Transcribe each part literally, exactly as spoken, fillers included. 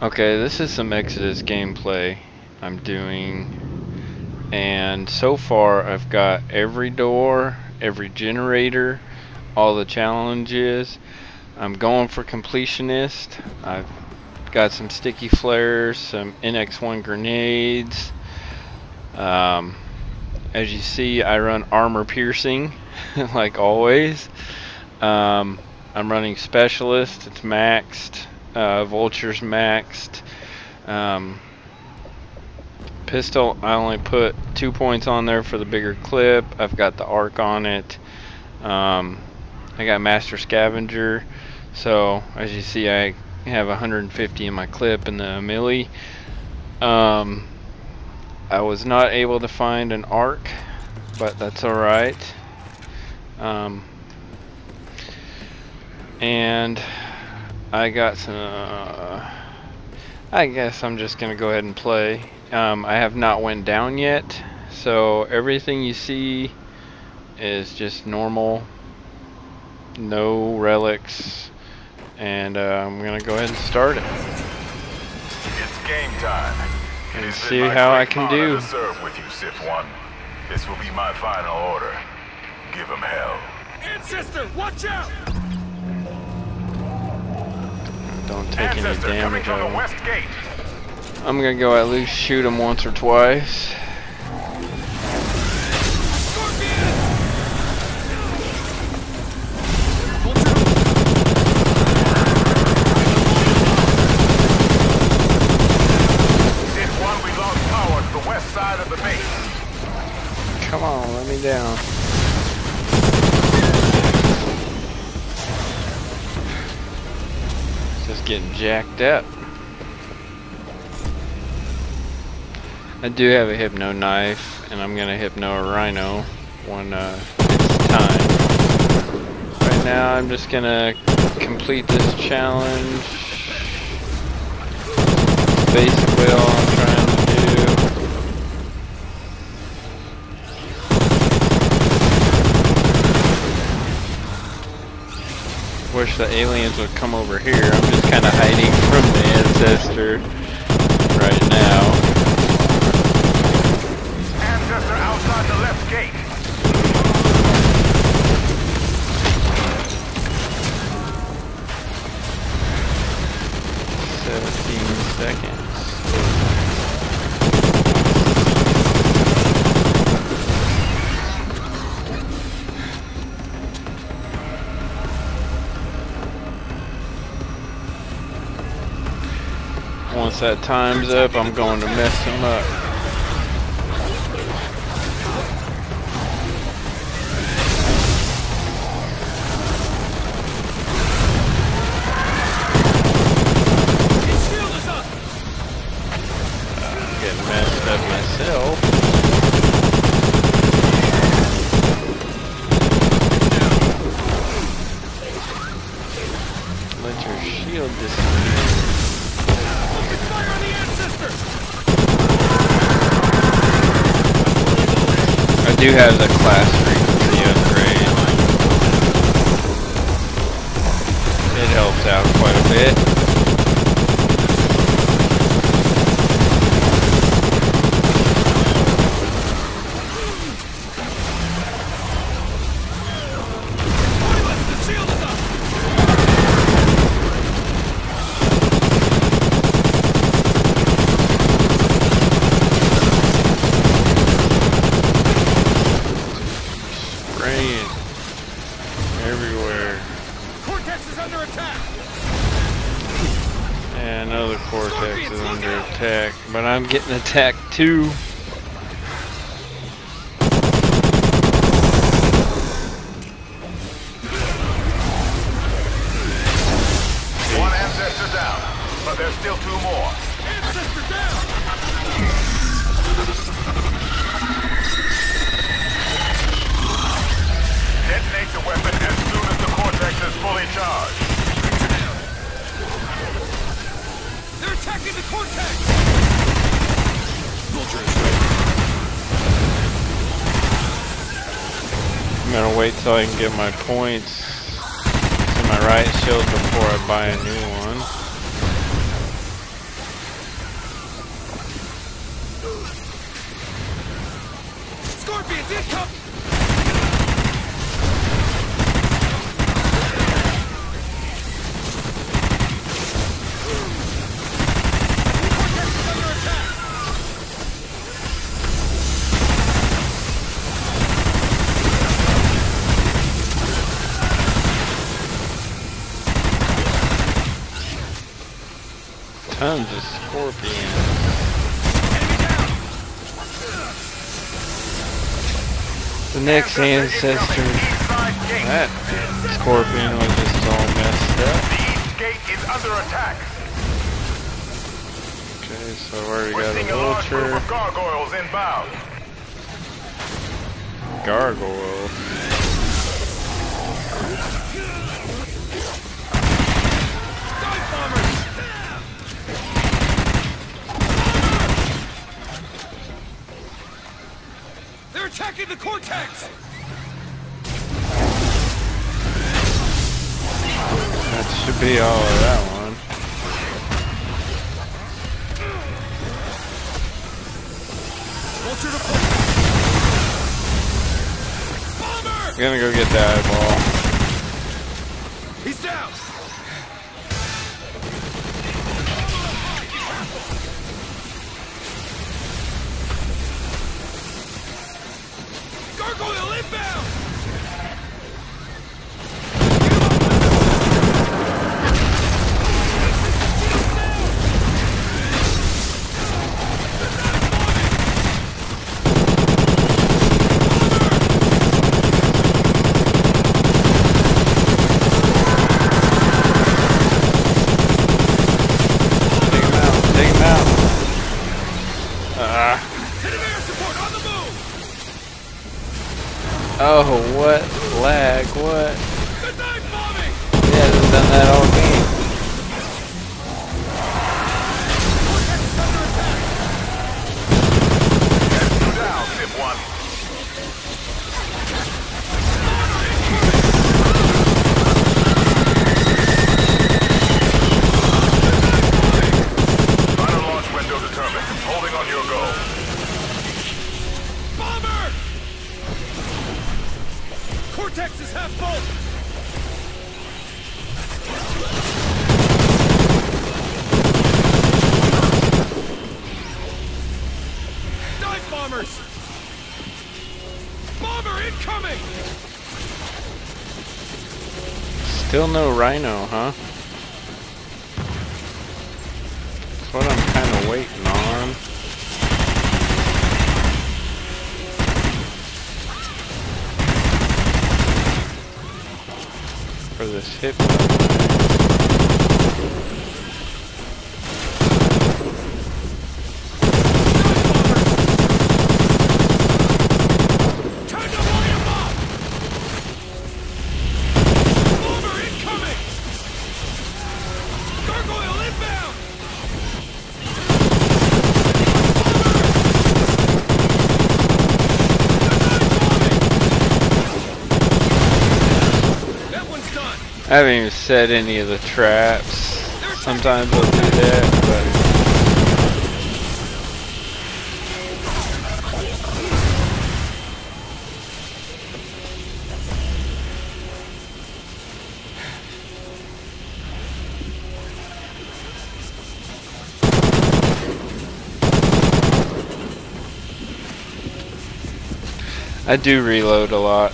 Okay, this is some Exodus gameplay I'm doing, and so far I've got every door, every generator, all the challenges. I'm going for completionist. I've got some sticky flares, some N X one grenades. Um, as you see, I run armor piercing like always. Um, I'm running specialist, it's maxed. Uh, vultures maxed. Um, pistol, I only put two points on there for the bigger clip. I've got the arc on it. Um, I got master scavenger. So as you see, I have one hundred fifty in my clip and the melee. Um, I was not able to find an arc, but that's alright. Um, and I got some, uh, I guess I'm just going to go ahead and play. Um, I have not went down yet, so everything you see is just normal, no relics, and uh, I'm going to go ahead and start it. It's game time. It and see how I can do. To serve with you, S I F one. This will be my final order. Give them hell. Ancestor, watch out! Don't take any damage on the west gate. I'm gonna go at least shoot him once or twice. S I F one, we lost power to the west side of the base. Come on, let me down. Just getting jacked up. I do have a hypno knife, and I'm gonna hypno a rhino when uh, it's time. Right now, I'm just gonna complete this challenge. Basically, all I'm trying to wish the aliens would come over here. I'm just kind of hiding from the ancestor right now. Ancestor outside the left gate. Seventeen seconds. Once that time's up, I'm going to mess him up. I'm getting messed up myself. Let your shield disappear. Fire on the ancestor! I do have the class frequency upgrade. It helps out quite a bit. The shield is up! Everywhere. Cortex is under attack. And another Cortex is under attack, but I'm getting attacked too. One ancestor down, but there's still two more. Ancestor down. Detonate the weapon. Is fully charged. They're attacking the Cortex. Vulture is ready. I'm gonna wait till I can get my points to my right shield before I buy a new one. tons of scorpions. The next ancestor, that scorpion was just all messed up. The east gate is under attack. Okay, so where we got a vulture. Gargoyles inbound. Gargoyles. They're attacking the cortex. That should be all of that one. Vulture to bomber. I'm gonna go get that eyeball. He's down! Gargoyle inbound! Oh, what lag, what? Good night, Bobby. Yeah, they've done that all game. Get down, S I F one. Final launch window determined. Holding on your goal. Cortex is half full. Dive bombers. Bomber incoming. Still no rhino, huh? That's what I'm kind of waiting on. For this hip. I haven't even set any of the traps. Sometimes I'll do that, but I do reload a lot.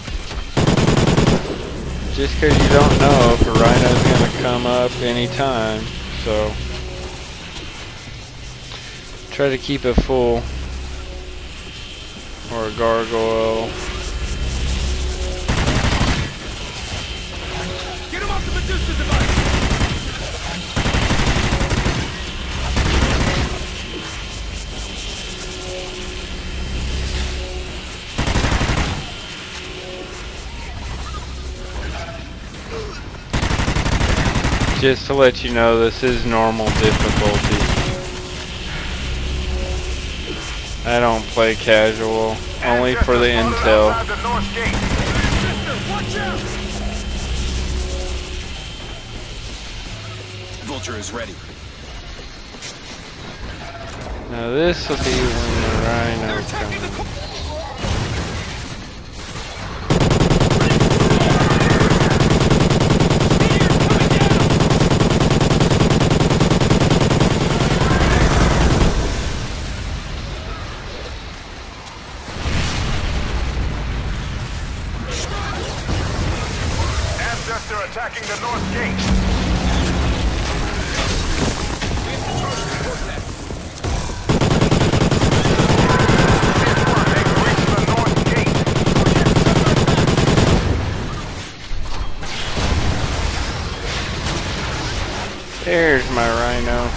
Just because you don't know if a rhino's going to come up anytime, so try to keep it full, or a gargoyle. Get him off the Medusa device. Just to let you know, this is normal difficulty. I don't play casual, only for the intel. Vulture is ready. Now this will be when the rhino comes. Attacking the north gate. There's my rhino.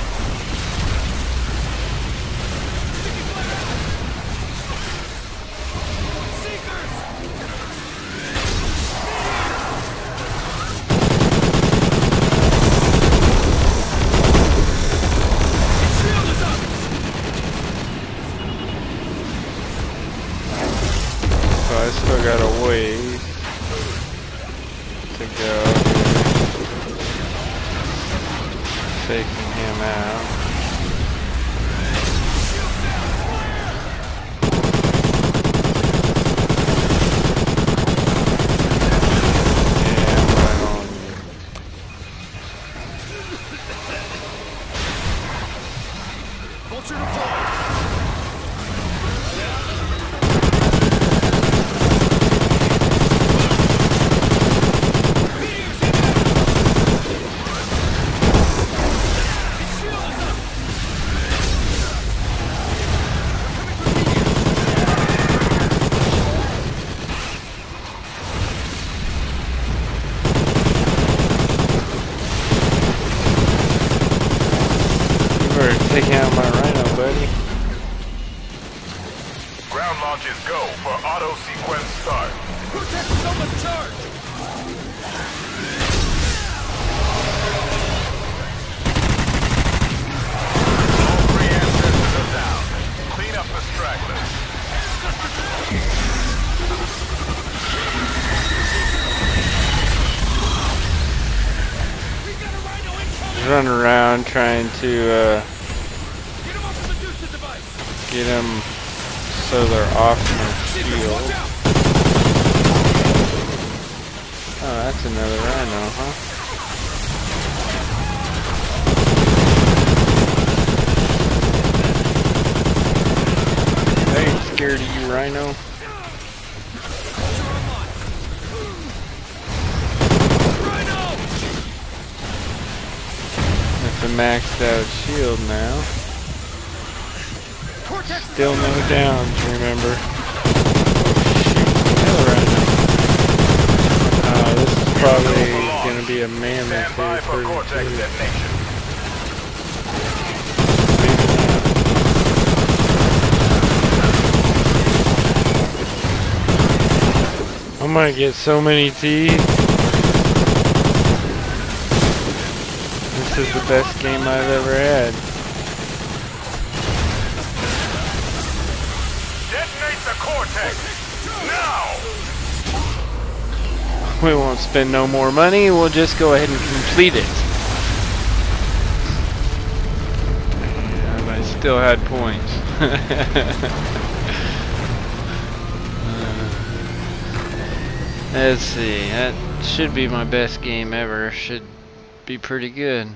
Taking out my rhino, buddy. Ground launches go for auto sequence start. Who takes so much charge? All three ancestors are down. Clean up the stragglers. Run around trying to, uh, get them so they're off my shield. Oh, that's another rhino, huh? I ain't scared of you, rhino. That's a maxed out shield now. Still no downs, remember. Uh, this is probably going to be a mammoth here for cortex detonation. Maybe not. I'm going to get so many T's. This is the best game I've ever had. We won't spend no more money, we'll just go ahead and complete it. And I still had points. uh, let's see, that should be my best game ever. Should be pretty good.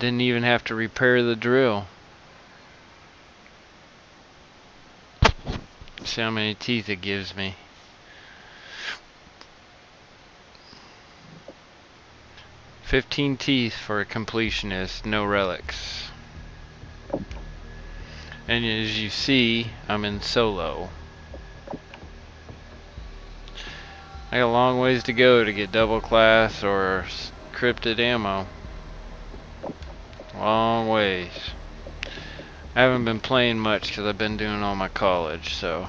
Didn't even have to repair the drill. See how many teeth it gives me. Fifteen teeth for a completionist, no relics. And as you see, I'm in solo. I got a long ways to go to get double class or cryptid ammo. Long ways. I haven't been playing much because I've been doing all my college, so...